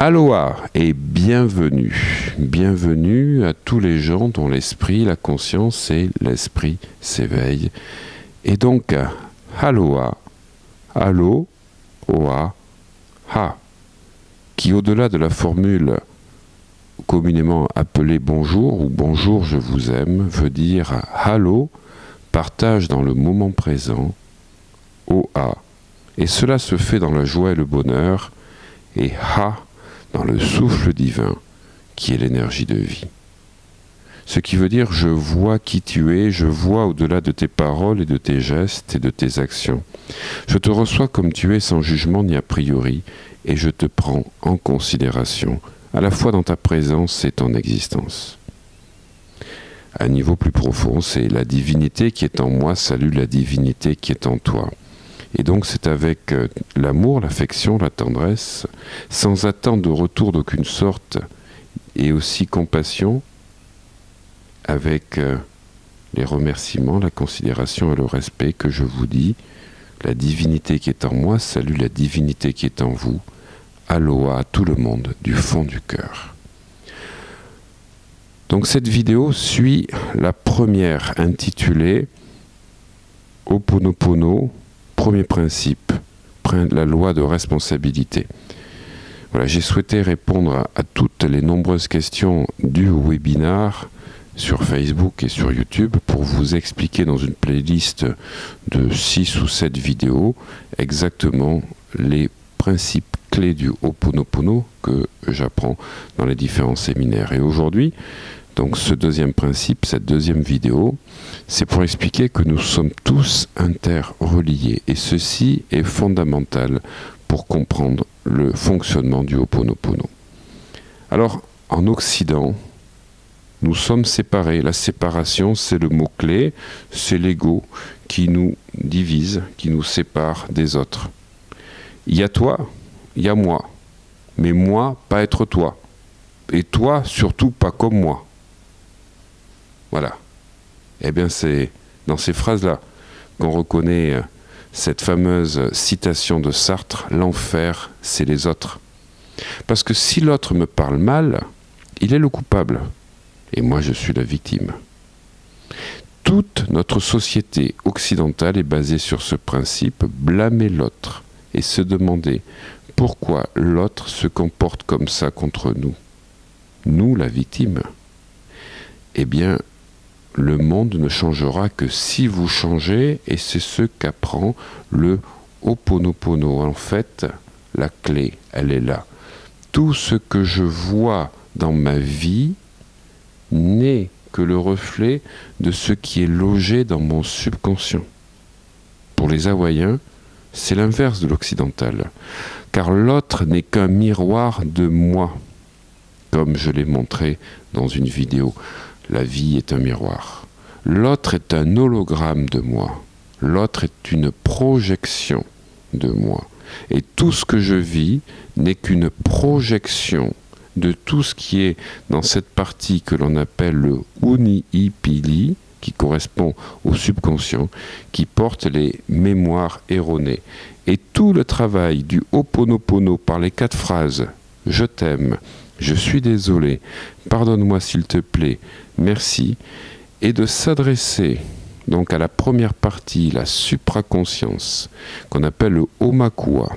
Aloha et bienvenue, bienvenue à tous les gens dont l'esprit, la conscience et l'esprit s'éveillent. Et donc, Aloha, Alo, Oa, Ha, qui au-delà de la formule communément appelée bonjour ou bonjour je vous aime, veut dire Alo, partage dans le moment présent, Oa, et cela se fait dans la joie et le bonheur, et Ha, dans le souffle divin qui est l'énergie de vie. Ce qui veut dire je vois qui tu es, je vois au-delà de tes paroles et de tes gestes et de tes actions. Je te reçois comme tu es sans jugement ni a priori et je te prends en considération à la fois dans ta présence et ton existence. À un niveau plus profond, c'est la divinité qui est en moi salue la divinité qui est en toi. Et donc c'est avec l'amour, l'affection, la tendresse, sans attendre de retour d'aucune sorte, et aussi compassion, avec les remerciements, la considération et le respect que je vous dis, la divinité qui est en moi, salue la divinité qui est en vous, aloha à tout le monde du fond du cœur. Donc cette vidéo suit la première intitulée Ho'oponopono, premier principe, la loi de responsabilité. Voilà, j'ai souhaité répondre à toutes les nombreuses questions du webinaire sur Facebook et sur YouTube pour vous expliquer dans une playlist de 6 ou 7 vidéos exactement les principes clés du Ho'oponopono que j'apprends dans les différents séminaires. Et aujourd'hui, donc ce deuxième principe, cette deuxième vidéo, c'est pour expliquer que nous sommes tous interreliés. Et ceci est fondamental pour comprendre le fonctionnement du Ho'oponopono. Alors, en Occident, nous sommes séparés. La séparation, c'est le mot-clé, c'est l'ego qui nous divise, qui nous sépare des autres. Il y a toi, il y a moi. Mais moi, pas être toi. Et toi, surtout pas comme moi. Voilà. Eh bien, c'est dans ces phrases-là qu'on reconnaît cette fameuse citation de Sartre, « L'enfer, c'est les autres ». Parce que si l'autre me parle mal, il est le coupable. Et moi, je suis la victime. Toute notre société occidentale est basée sur ce principe, blâmer l'autre et se demander pourquoi l'autre se comporte comme ça contre nous. Nous, la victime. Eh bien, le monde ne changera que si vous changez, et c'est ce qu'apprend le Ho'oponopono. En fait, la clé, elle est là. Tout ce que je vois dans ma vie n'est que le reflet de ce qui est logé dans mon subconscient. Pour les Hawaïens, c'est l'inverse de l'occidental, car l'autre n'est qu'un miroir de moi, comme je l'ai montré dans une vidéo. La vie est un miroir. L'autre est un hologramme de moi. L'autre est une projection de moi. Et tout ce que je vis n'est qu'une projection de tout ce qui est dans cette partie que l'on appelle le Huna Pili, qui correspond au subconscient, qui porte les mémoires erronées. Et tout le travail du Ho'oponopono par les 4 phrases « Je t'aime », « Je suis désolé, pardonne-moi s'il te plaît, merci », et de s'adresser donc à la première partie, la supraconscience, qu'on appelle le omakua,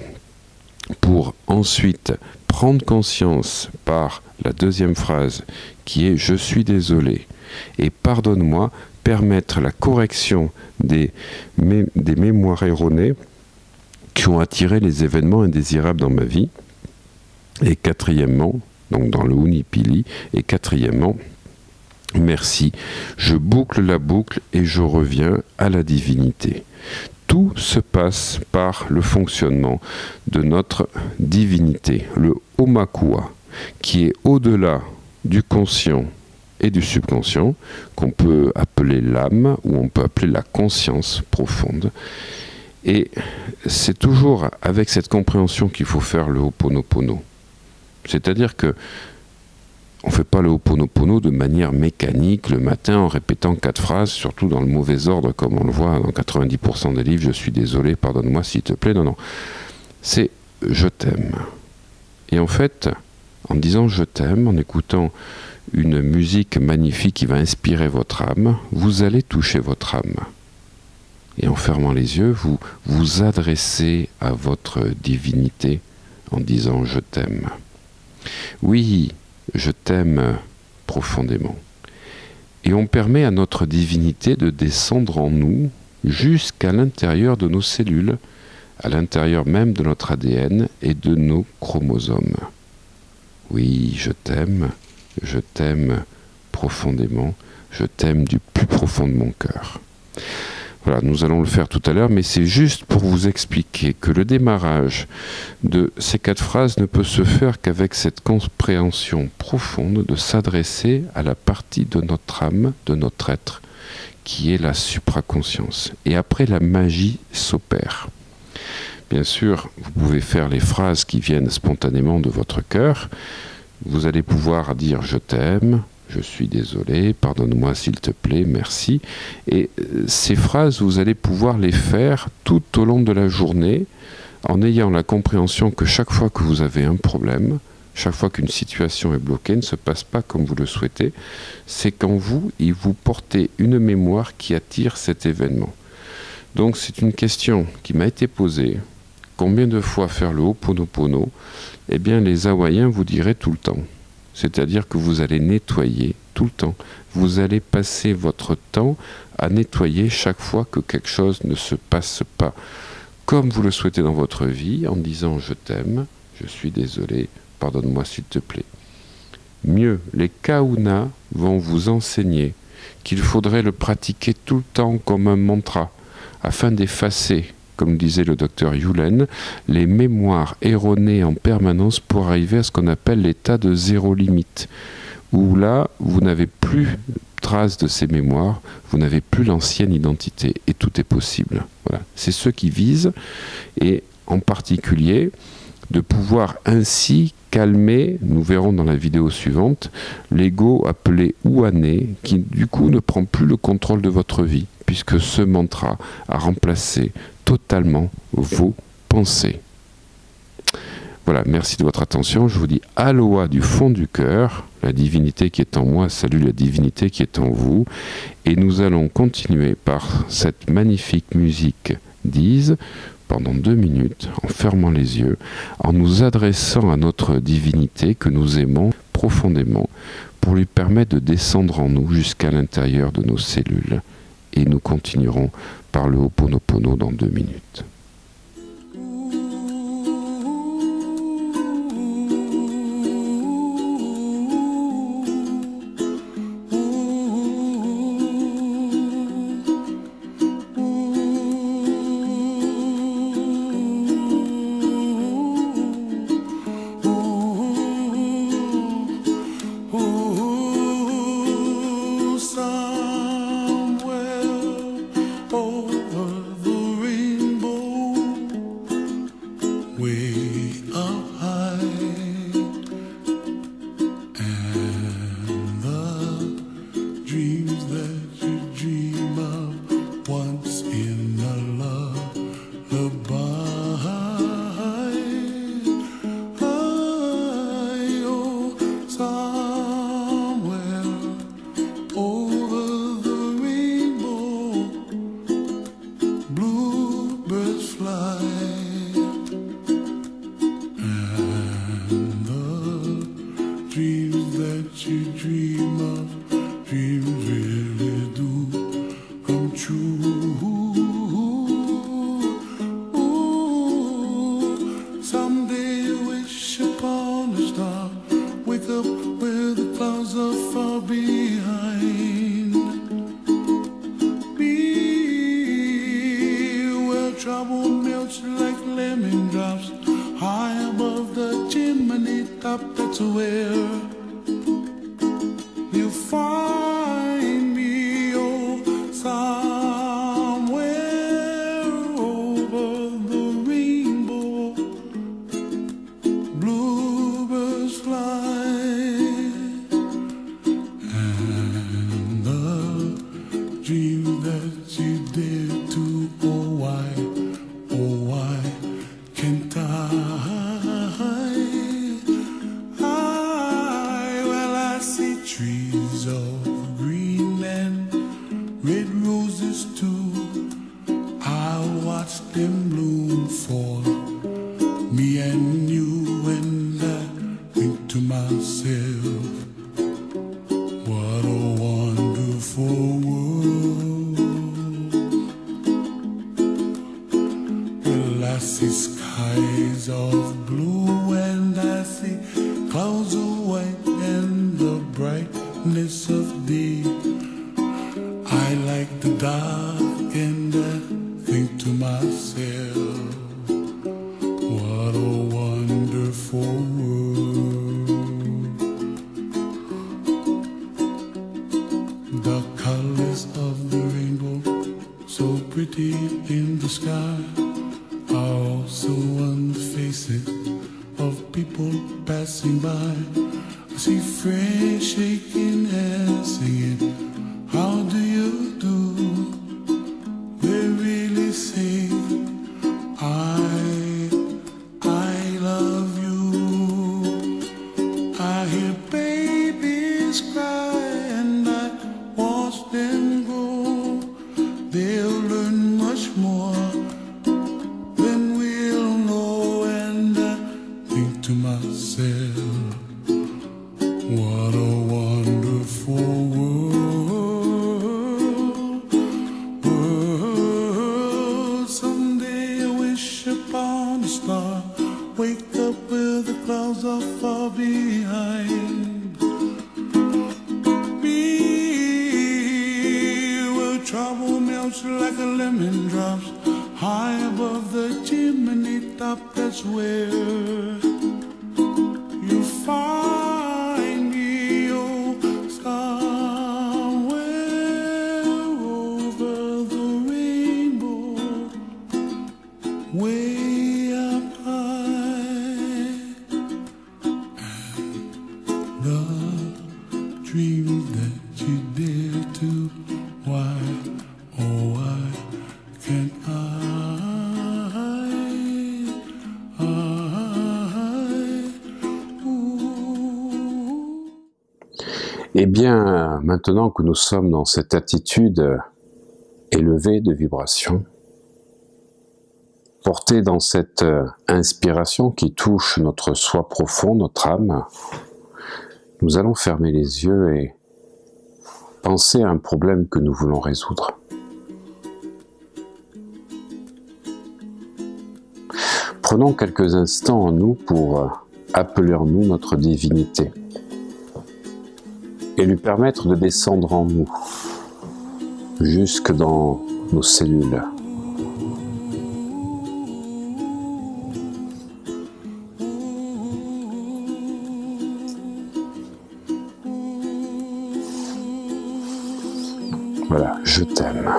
pour ensuite prendre conscience par la deuxième phrase qui est « Je suis désolé » et « Pardonne-moi », permettre la correction des mémoires erronées qui ont attiré les événements indésirables dans ma vie. Et quatrièmement, donc dans le Huna Pili, et quatrièmement, merci, je boucle la boucle et je reviens à la divinité. Tout se passe par le fonctionnement de notre divinité, le omakua, qui est au-delà du conscient et du subconscient, qu'on peut appeler l'âme ou on peut appeler la conscience profonde. Et c'est toujours avec cette compréhension qu'il faut faire le Ho'oponopono. C'est-à-dire que on ne fait pas le Ho'oponopono de manière mécanique le matin en répétant 4 phrases, surtout dans le mauvais ordre comme on le voit dans 90% des livres, je suis désolé, pardonne-moi s'il te plaît, non, non. C'est je t'aime. Et en fait, en disant je t'aime, en écoutant une musique magnifique qui va inspirer votre âme, vous allez toucher votre âme. Et en fermant les yeux, vous vous adressez à votre divinité en disant je t'aime. Oui, je t'aime profondément. Et on permet à notre divinité de descendre en nous jusqu'à l'intérieur de nos cellules, à l'intérieur même de notre ADN et de nos chromosomes. Oui, je t'aime profondément, je t'aime du plus profond de mon cœur. Voilà, nous allons le faire tout à l'heure, mais c'est juste pour vous expliquer que le démarrage de ces 4 phrases ne peut se faire qu'avec cette compréhension profonde de s'adresser à la partie de notre âme, de notre être, qui est la supraconscience. Et après, la magie s'opère. Bien sûr, vous pouvez faire les phrases qui viennent spontanément de votre cœur. Vous allez pouvoir dire « je t'aime », « Je suis désolé, pardonne-moi s'il te plaît, merci ». Et ces phrases, vous allez pouvoir les faire tout au long de la journée en ayant la compréhension que chaque fois que vous avez un problème, chaque fois qu'une situation est bloquée, ne se passe pas comme vous le souhaitez, c'est qu'en vous, il vous portez une mémoire qui attire cet événement. Donc c'est une question qui m'a été posée. Combien de fois faire le Ho'oponopono? Eh bien les Hawaïens vous diraient tout le temps. C'est-à-dire que vous allez nettoyer tout le temps. Vous allez passer votre temps à nettoyer chaque fois que quelque chose ne se passe pas comme vous le souhaitez dans votre vie, en disant « je t'aime, je suis désolé, pardonne-moi s'il te plaît ». Mieux, les kahuna vont vous enseigner qu'il faudrait le pratiquer tout le temps comme un mantra, afin d'effacer, comme disait le docteur Hew Len, les mémoires erronées en permanence pour arriver à ce qu'on appelle l'état de zéro limite, où là, vous n'avez plus trace de ces mémoires, vous n'avez plus l'ancienne identité, et tout est possible. Voilà. C'est ce qui vise, et en particulier, de pouvoir ainsi calmer, nous verrons dans la vidéo suivante, l'ego appelé Ouané, qui du coup ne prend plus le contrôle de votre vie, puisque ce mantra a remplacé totalement vos pensées. Voilà, merci de votre attention. Je vous dis aloha du fond du cœur. La divinité qui est en moi salue la divinité qui est en vous. Et nous allons continuer par cette magnifique musique d'Ise pendant 2 minutes, en fermant les yeux, en nous adressant à notre divinité que nous aimons profondément, pour lui permettre de descendre en nous jusqu'à l'intérieur de nos cellules. Et nous continuerons par le Ho'oponopono dans 2 minutes. Eh bien, maintenant que nous sommes dans cette attitude élevée de vibration, portée dans cette inspiration qui touche notre soi profond, notre âme, nous allons fermer les yeux et penser à un problème que nous voulons résoudre. Prenons quelques instants en nous pour appeler en nous notre divinité et lui permettre de descendre en nous, jusque dans nos cellules. Voilà, je t'aime.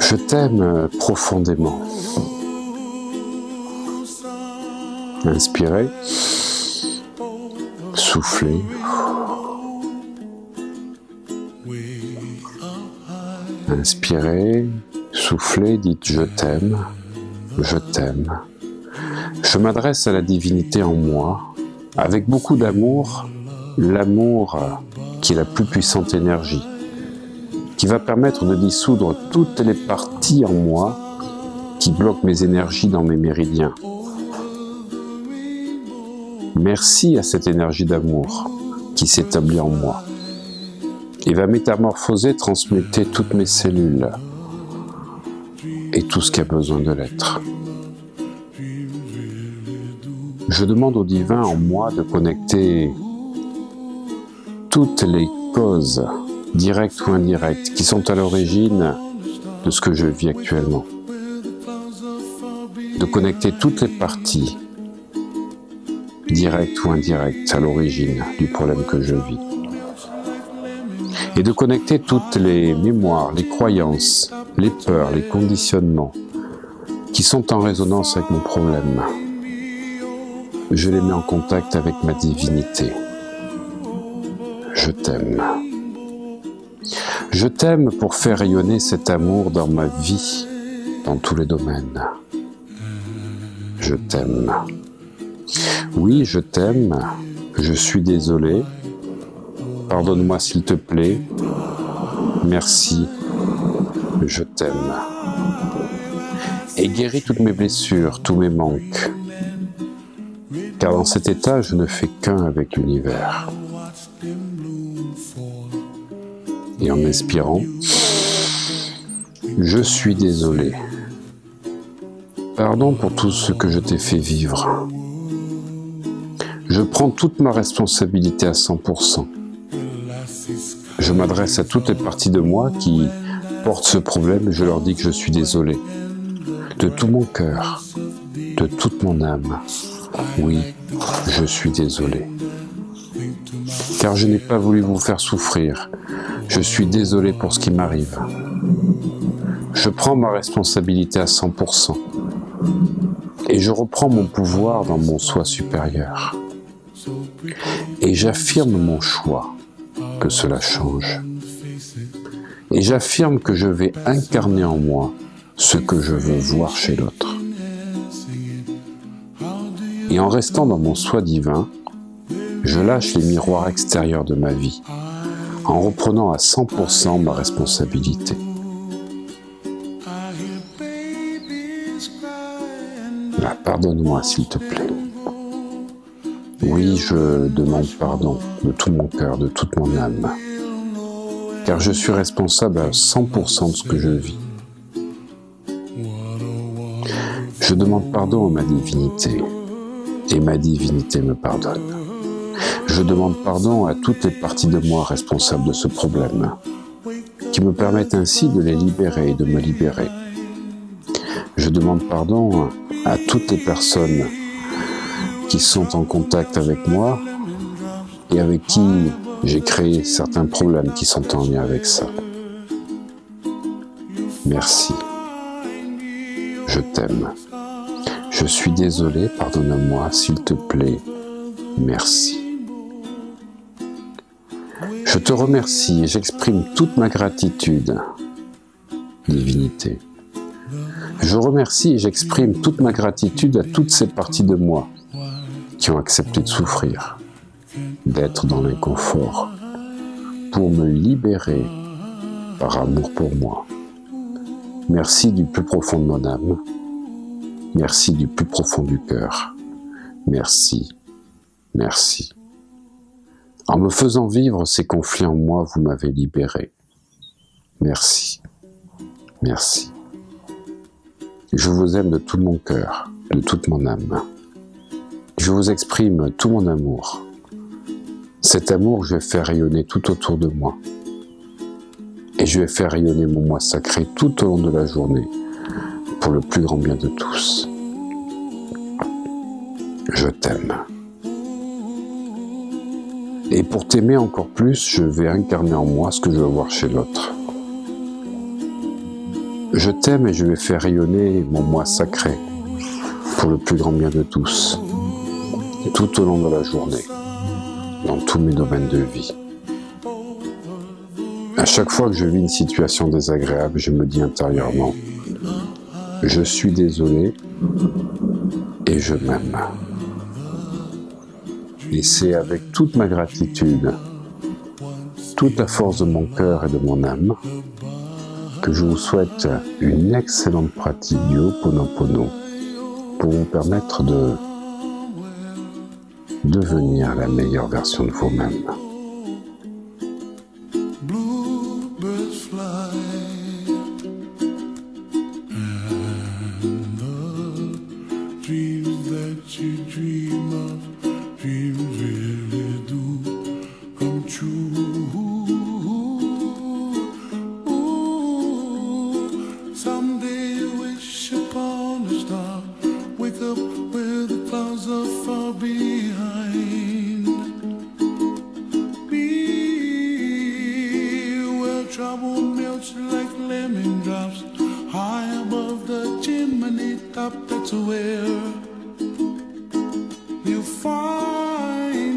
Je t'aime profondément. Inspirez. Soufflez. Inspirez, soufflez, dites je t'aime, je t'aime. Je m'adresse à la divinité en moi, avec beaucoup d'amour, l'amour qui est la plus puissante énergie, qui va permettre de dissoudre toutes les parties en moi qui bloquent mes énergies dans mes méridiens. Merci à cette énergie d'amour qui s'établit en moi et va métamorphoser, transmuter toutes mes cellules et tout ce qui a besoin de l'être. Je demande au divin en moi de connecter toutes les causes, directes ou indirectes, qui sont à l'origine de ce que je vis actuellement. De connecter toutes les parties, direct ou indirect, à l'origine du problème que je vis. Et de connecter toutes les mémoires, les croyances, les peurs, les conditionnements qui sont en résonance avec mon problème. Je les mets en contact avec ma divinité. Je t'aime. Je t'aime pour faire rayonner cet amour dans ma vie, dans tous les domaines. Je t'aime. Oui, je t'aime, je suis désolé, pardonne-moi s'il te plaît, merci, je t'aime. Et guéris toutes mes blessures, tous mes manques, car dans cet état, je ne fais qu'un avec l'univers. Et en inspirant, je suis désolé. Pardon pour tout ce que je t'ai fait vivre. Je prends toute ma responsabilité à 100%. Je m'adresse à toutes les parties de moi qui portent ce problème, je leur dis que je suis désolé. De tout mon cœur, de toute mon âme, oui, je suis désolé. Car je n'ai pas voulu vous faire souffrir. Je suis désolé pour ce qui m'arrive. Je prends ma responsabilité à 100%. Et je reprends mon pouvoir dans mon soi supérieur. Et j'affirme mon choix que cela change. Et j'affirme que je vais incarner en moi ce que je veux voir chez l'autre. Et en restant dans mon soi divin, je lâche les miroirs extérieurs de ma vie, en reprenant à 100% ma responsabilité. Ah, pardonne-moi, s'il te plaît. Oui, je demande pardon de tout mon cœur, de toute mon âme, car je suis responsable à 100% de ce que je vis. Je demande pardon à ma divinité, et ma divinité me pardonne. Je demande pardon à toutes les parties de moi responsables de ce problème, qui me permettent ainsi de les libérer et de me libérer. Je demande pardon à toutes les personnes qui sont en contact avec moi et avec qui j'ai créé certains problèmes qui sont en lien avec ça. Merci. Je t'aime. Je suis désolé, pardonne-moi, s'il te plaît. Merci. Je te remercie et j'exprime toute ma gratitude, divinité. Je remercie et j'exprime toute ma gratitude à toutes ces parties de moi qui ont accepté de souffrir, d'être dans l'inconfort, pour me libérer par amour pour moi. Merci du plus profond de mon âme. Merci du plus profond du cœur. Merci. Merci. En me faisant vivre ces conflits en moi, vous m'avez libéré. Merci. Merci. Je vous aime de tout mon cœur, de toute mon âme. Je vous exprime tout mon amour. Cet amour, je vais faire rayonner tout autour de moi. Et je vais faire rayonner mon moi sacré tout au long de la journée, pour le plus grand bien de tous. Je t'aime. Et pour t'aimer encore plus, je vais incarner en moi ce que je veux voir chez l'autre. Je t'aime et je vais faire rayonner mon moi sacré pour le plus grand bien de tous, tout au long de la journée, dans tous mes domaines de vie. À chaque fois que je vis une situation désagréable, je me dis intérieurement « Je suis désolé et je m'aime ». Et c'est avec toute ma gratitude, toute la force de mon cœur et de mon âme, que je vous souhaite une excellente pratique du Ho'oponopono pour vous permettre de devenir la meilleure version de vous-même. That's where you find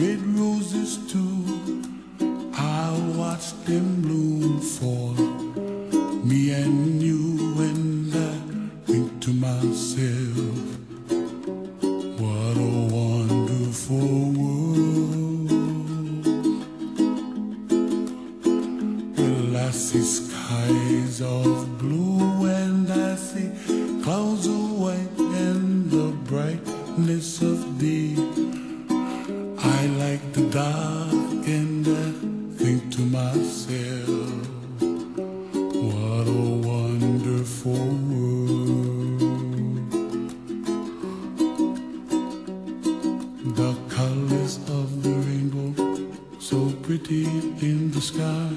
red roses too. I watched them bloom for me and you, and I think to myself, what a wonderful world. Well, I see skies of blue, and I see clouds of white, and the brightness of day. I like the dark, and I think to myself, what a wonderful world. The colors of the rainbow, so pretty in the sky,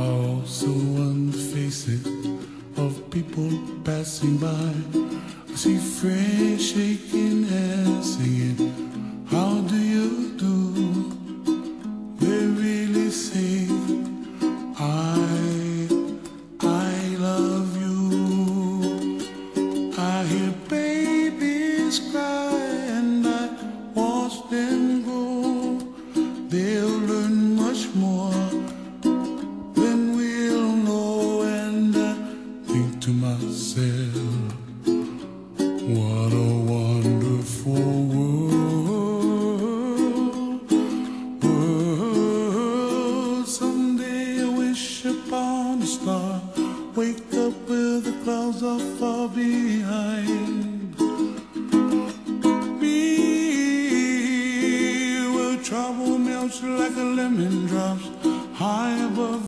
are also on the faces of people passing by. I see friends shaking and singing, how do you do? They really say, I love you. I hear babies cry and I watch them grow. They'll learn much more than we'll know, and I think to myself, what a wonderful world. Wake up where the clouds are far behind. Me will travel melts like a lemon drops high above.